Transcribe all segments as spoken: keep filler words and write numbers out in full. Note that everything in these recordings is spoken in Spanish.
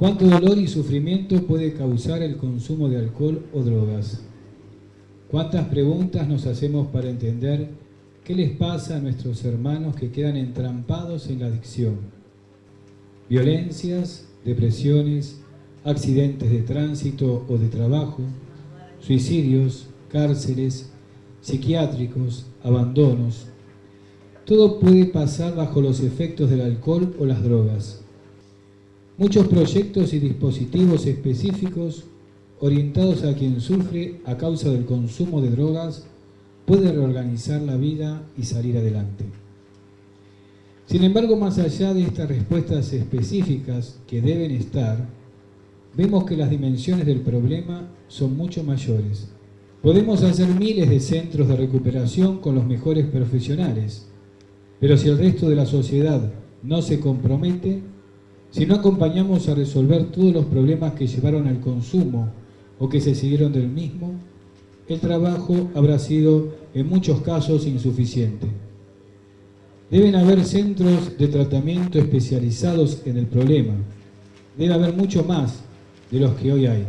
¿Cuánto dolor y sufrimiento puede causar el consumo de alcohol o drogas? ¿Cuántas preguntas nos hacemos para entender qué les pasa a nuestros hermanos que quedan entrampados en la adicción? Violencias, depresiones, accidentes de tránsito o de trabajo, suicidios, cárceles, psiquiátricos, abandonos. Todo puede pasar bajo los efectos del alcohol o las drogas. Muchos proyectos y dispositivos específicos orientados a quien sufre a causa del consumo de drogas puede reorganizar la vida y salir adelante. Sin embargo, más allá de estas respuestas específicas que deben estar, vemos que las dimensiones del problema son mucho mayores. Podemos hacer miles de centros de recuperación con los mejores profesionales, pero si el resto de la sociedad no se compromete, si no acompañamos a resolver todos los problemas que llevaron al consumo o que se siguieron del mismo, el trabajo habrá sido en muchos casos insuficiente. Deben haber centros de tratamiento especializados en el problema. Debe haber mucho más de los que hoy hay.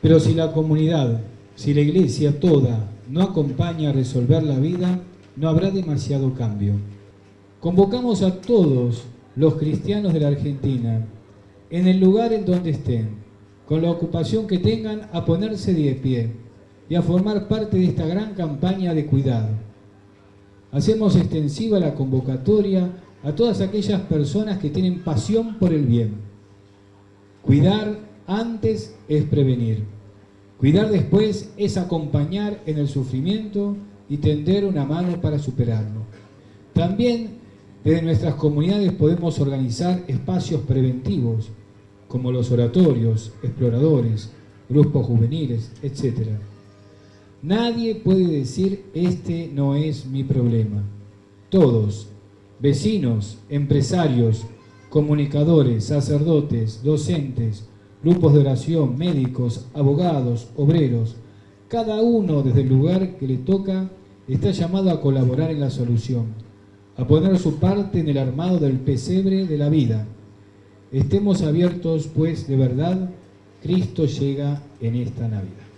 Pero si la comunidad, si la iglesia toda no acompaña a resolver la vida, no habrá demasiado cambio. Convocamos a todos los cristianos de la Argentina, en el lugar en donde estén, con la ocupación que tengan, a ponerse de pie y a formar parte de esta gran campaña de cuidado. Hacemos extensiva la convocatoria a todas aquellas personas que tienen pasión por el bien. Cuidar antes es prevenir. Cuidar después es acompañar en el sufrimiento y tender una mano para superarlo. También desde nuestras comunidades podemos organizar espacios preventivos, como los oratorios, exploradores, grupos juveniles, etcétera. Nadie puede decir, este no es mi problema. Todos, vecinos, empresarios, comunicadores, sacerdotes, docentes, grupos de oración, médicos, abogados, obreros, cada uno desde el lugar que le toca está llamado a colaborar en la solución, a poner su parte en el armado del pesebre de la vida. Estemos abiertos, pues de verdad, Cristo llega en esta Navidad.